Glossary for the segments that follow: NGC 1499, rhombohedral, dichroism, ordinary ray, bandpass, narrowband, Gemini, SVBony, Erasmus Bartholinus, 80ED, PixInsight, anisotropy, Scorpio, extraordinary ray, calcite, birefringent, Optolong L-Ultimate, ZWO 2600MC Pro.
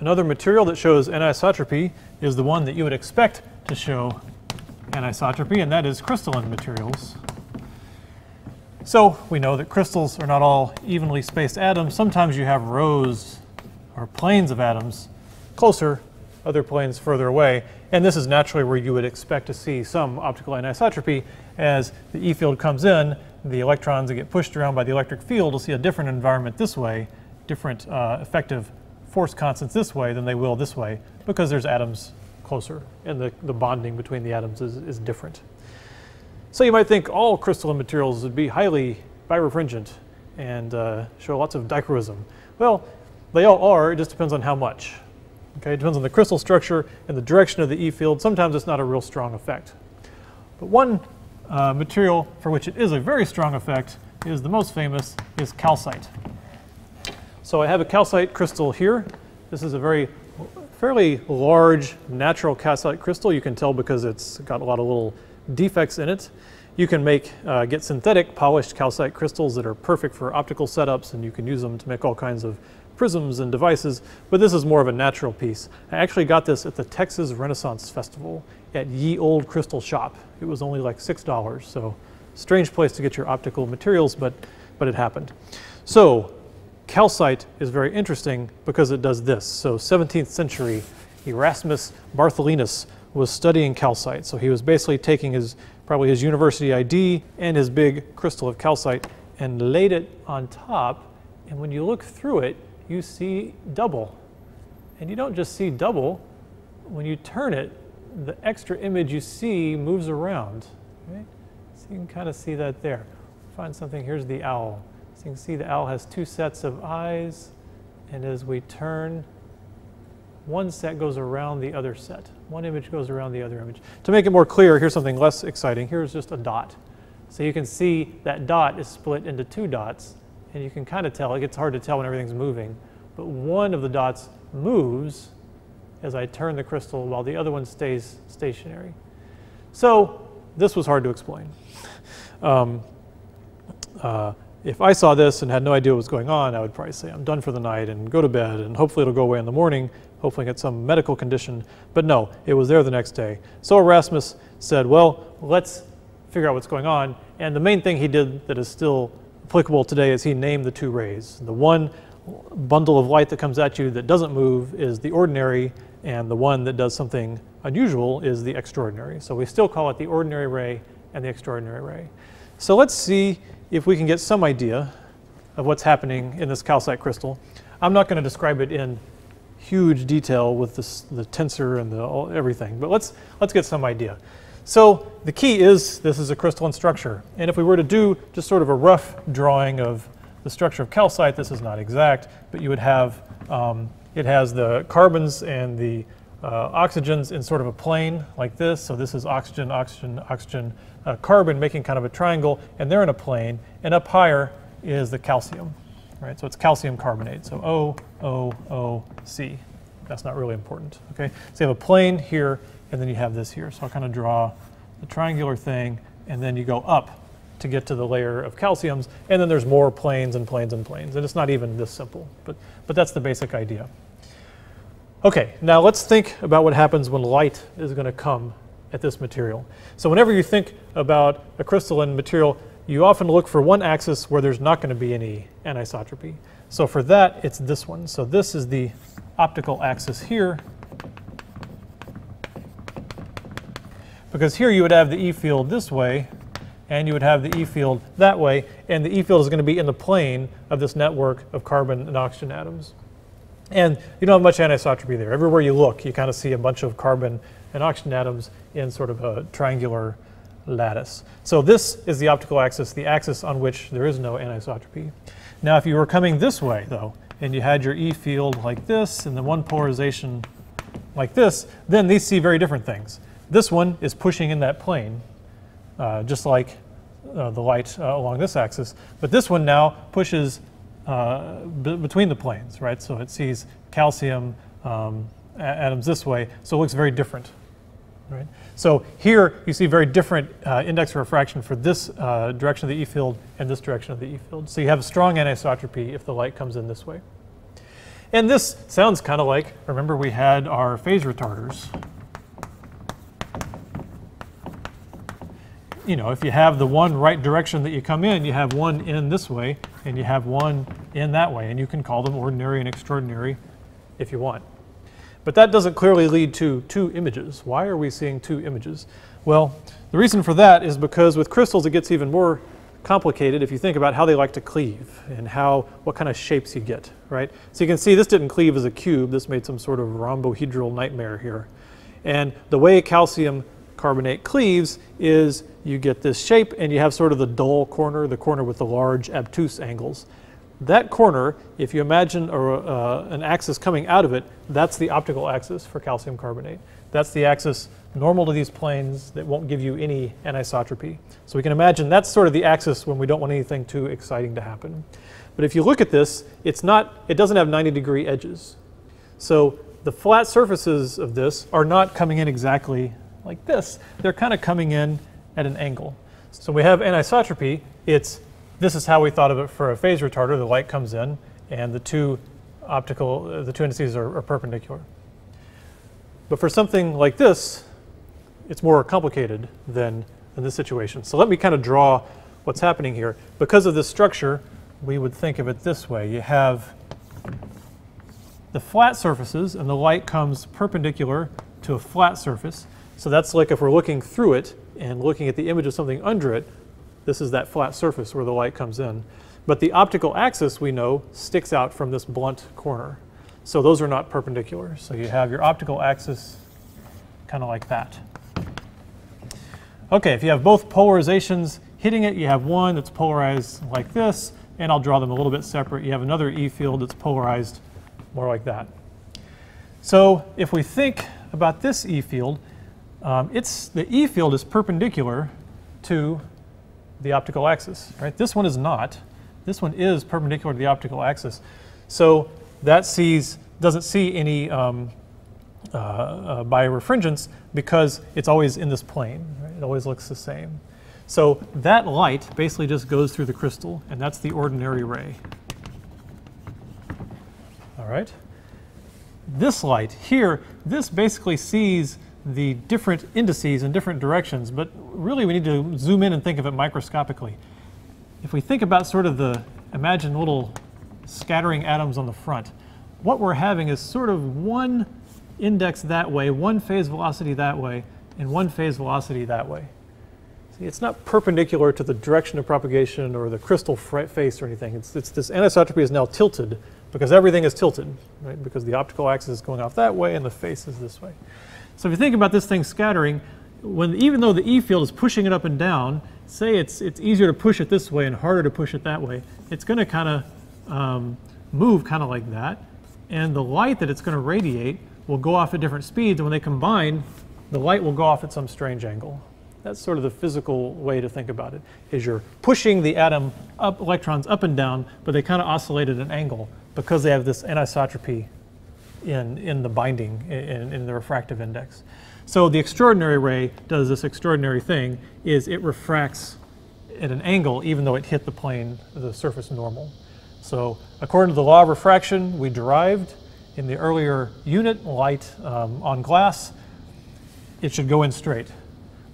Another material that shows anisotropy is the one that you would expect to show anisotropy, and that is crystalline materials. So we know that crystals are not all evenly spaced atoms. Sometimes you have rows or planes of atoms closer, other planes further away, and this is naturally where you would expect to see some optical anisotropy. As the E field comes in, the electrons that get pushed around by the electric field will see a different environment this way, different effective force constants this way than they will this way, because there's atoms closer and the bonding between the atoms is different. So you might think all crystalline materials would be highly birefringent and show lots of dichroism. Well, they all are, it just depends on how much. Okay, it depends on the crystal structure and the direction of the E field. Sometimes it's not a real strong effect. But one material for which it is a very strong effect is the most famous, is calcite. So I have a calcite crystal here. This is a fairly large natural calcite crystal. You can tell because it's got a lot of little defects in it. You can get synthetic polished calcite crystals that are perfect for optical setups, and you can use them to make all kinds of prisms and devices, but this is more of a natural piece. I actually got this at the Texas Renaissance Festival at Ye Old Crystal Shop. It was only like $6, so strange place to get your optical materials, but it happened. So calcite is very interesting because it does this. So 17th century Erasmus Bartholinus was studying calcite. So he was basically taking probably his university ID and his big crystal of calcite and laid it on top, and when you look through it, you see double. And you don't just see double, when you turn it, the extra image you see moves around, right? So you can kind of see that there. Find something, here's the owl. So you can see the owl has two sets of eyes, and as we turn, one set goes around the other set. One image goes around the other image. To make it more clear, here's something less exciting. Here's just a dot. So you can see that dot is split into two dots, and you can kind of tell, it gets hard to tell when everything's moving, but one of the dots moves as I turn the crystal while the other one stays stationary. So this was hard to explain. If I saw this and had no idea what was going on, I would probably say I'm done for the night and go to bed, and hopefully it'll go away in the morning, hopefully get some medical condition, but no, it was there the next day. So Erasmus said, well, let's figure out what's going on, and the main thing he did that is still applicable today is he named the two rays. The one bundle of light that comes at you that doesn't move is the ordinary, and the one that does something unusual is the extraordinary. So we still call it the ordinary ray and the extraordinary ray. So let's see if we can get some idea of what's happening in this calcite crystal. I'm not going to describe it in huge detail with the tensor and everything, but let's get some idea. So the key is this is a crystalline structure, and if we were to do just sort of a rough drawing of the structure of calcite, this is not exact, but you would have, it has the carbons and the oxygens in sort of a plane like this. So this is oxygen, oxygen, oxygen, carbon making kind of a triangle, and they're in a plane, and up higher is the calcium, right? So it's calcium carbonate, so O, O, O, C. That's not really important, okay? So you have a plane here, and then you have this here. So I'll kind of draw the triangular thing, and then you go up to get to the layer of calciums, and then there's more planes and planes and planes, and it's not even this simple, but that's the basic idea. Okay, now let's think about what happens when light is going to come at this material. So whenever you think about a crystalline material, you often look for one axis where there's not going to be any anisotropy. So for that, it's this one. So this is the optical axis here, because here you would have the E field this way, and you would have the E field that way, and the E field is going to be in the plane of this network of carbon and oxygen atoms. And you don't have much anisotropy there. Everywhere you look, you kind of see a bunch of carbon and oxygen atoms in sort of a triangular lattice. So this is the optical axis, the axis on which there is no anisotropy. Now if you were coming this way, though, and you had your E field like this, and then one polarization like this, then these see very different things. This one is pushing in that plane, just like the light along this axis. But this one now pushes between the planes, right? So it sees calcium atoms this way, so it looks very different, right? So here you see very different index refraction for this direction of the E field and this direction of the E field. So you have strong anisotropy if the light comes in this way. And this sounds kind of like, remember we had our phase retarders. You know, if you have the one right direction that you come in, you have one in this way, and you have one in that way, and you can call them ordinary and extraordinary if you want. But that doesn't clearly lead to two images. Why are we seeing two images? Well, the reason for that is because with crystals it gets even more complicated if you think about how they like to cleave and how, what kind of shapes you get, right? So you can see this didn't cleave as a cube, this made some sort of rhombohedral nightmare here. And the way calcium carbonate cleaves is you get this shape and you have sort of the dull corner, the corner with the large obtuse angles. That corner, if you imagine an axis coming out of it, that's the optical axis for calcium carbonate. That's the axis normal to these planes that won't give you any anisotropy. So we can imagine that's sort of the axis when we don't want anything too exciting to happen. But if you look at this, it's not, it doesn't have 90-degree edges. So the flat surfaces of this are not coming in exactly like this, they're kind of coming in at an angle. So we have anisotropy, this is how we thought of it for a phase retarder, the light comes in and the two indices are perpendicular. But for something like this, it's more complicated than this situation. So let me kind of draw what's happening here. Because of this structure, we would think of it this way. You have the flat surfaces and the light comes perpendicular to a flat surface. So that's like if we're looking through it and looking at the image of something under it, this is that flat surface where the light comes in. But the optical axis, we know, sticks out from this blunt corner. So those are not perpendicular. So you have your optical axis kind of like that. Okay, if you have both polarizations hitting it, you have one that's polarized like this, and I'll draw them a little bit separate. You have another E field that's polarized more like that. So if we think about this E field, the E field is perpendicular to the optical axis, right? This one is not. This one is perpendicular to the optical axis. So that doesn't see any birefringence because it's always in this plane, right? It always looks the same. So that light basically just goes through the crystal, and that's the ordinary ray. All right? This light here, this basically sees the different indices in different directions, but really we need to zoom in and think of it microscopically. If we think about sort of the, imagine little scattering atoms on the front, what we're having is sort of one index that way, one phase velocity that way, and one phase velocity that way. See, it's not perpendicular to the direction of propagation or the crystal face or anything. This anisotropy is now tilted because everything is tilted, right? Because the optical axis is going off that way and the face is this way. So if you think about this thing scattering, even though the E field is pushing it up and down, say it's easier to push it this way and harder to push it that way, it's going to kind of move kind of like that, and the light that it's going to radiate will go off at different speeds, and when they combine, the light will go off at some strange angle. That's sort of the physical way to think about it, is you're pushing the atom up, electrons up and down, but they kind of oscillate at an angle because they have this anisotropy in the binding, in the refractive index. So the extraordinary ray does this extraordinary thing, is it refracts at an angle even though it hit the plane, the surface normal. So according to the law of refraction we derived in the earlier unit, light on glass, it should go in straight.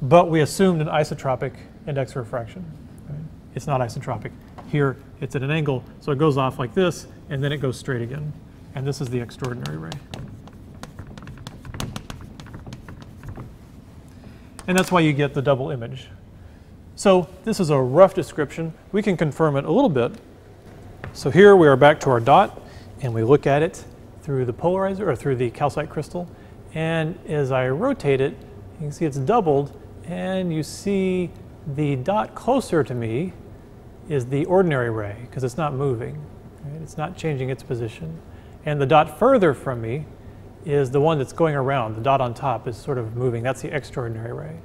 But we assumed an isotropic index refraction. Right? It's not isotropic. Here it's at an angle, so it goes off like this and then it goes straight again. And this is the extraordinary ray. And that's why you get the double image. So this is a rough description. We can confirm it a little bit. So here we are back to our dot, and we look at it through the polarizer, or through the calcite crystal. And as I rotate it, you can see it's doubled, and you see the dot closer to me is the ordinary ray, because it's not moving. Right? It's not changing its position. And the dot further from me is the one that's going around. The dot on top is sort of moving. That's the extraordinary ray.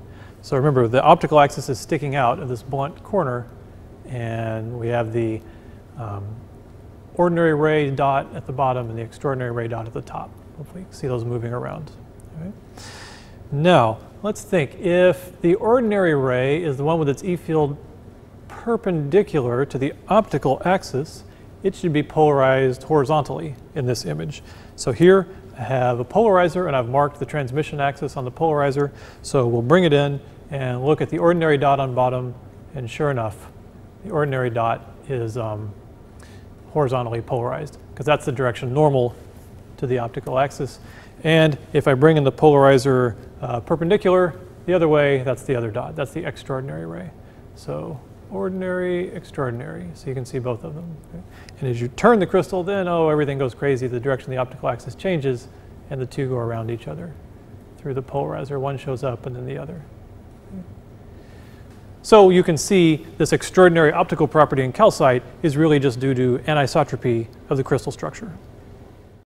So remember, the optical axis is sticking out of this blunt corner, and we have the ordinary ray dot at the bottom and the extraordinary ray dot at the top. Hopefully you can see those moving around. All right. Now, let's think. If the ordinary ray is the one with its E field perpendicular to the optical axis, it should be polarized horizontally in this image. So here I have a polarizer, and I've marked the transmission axis on the polarizer. So we'll bring it in and look at the ordinary dot on bottom, and sure enough, the ordinary dot is horizontally polarized, because that's the direction normal to the optical axis. And if I bring in the polarizer perpendicular the other way, that's the other dot. That's the extraordinary ray. So ordinary, extraordinary. So you can see both of them. Okay? And as you turn the crystal, then, oh, everything goes crazy. The direction of the optical axis changes, and the two go around each other through the polarizer. One shows up, and then the other. Okay? So you can see this extraordinary optical property in calcite is really just due to anisotropy of the crystal structure.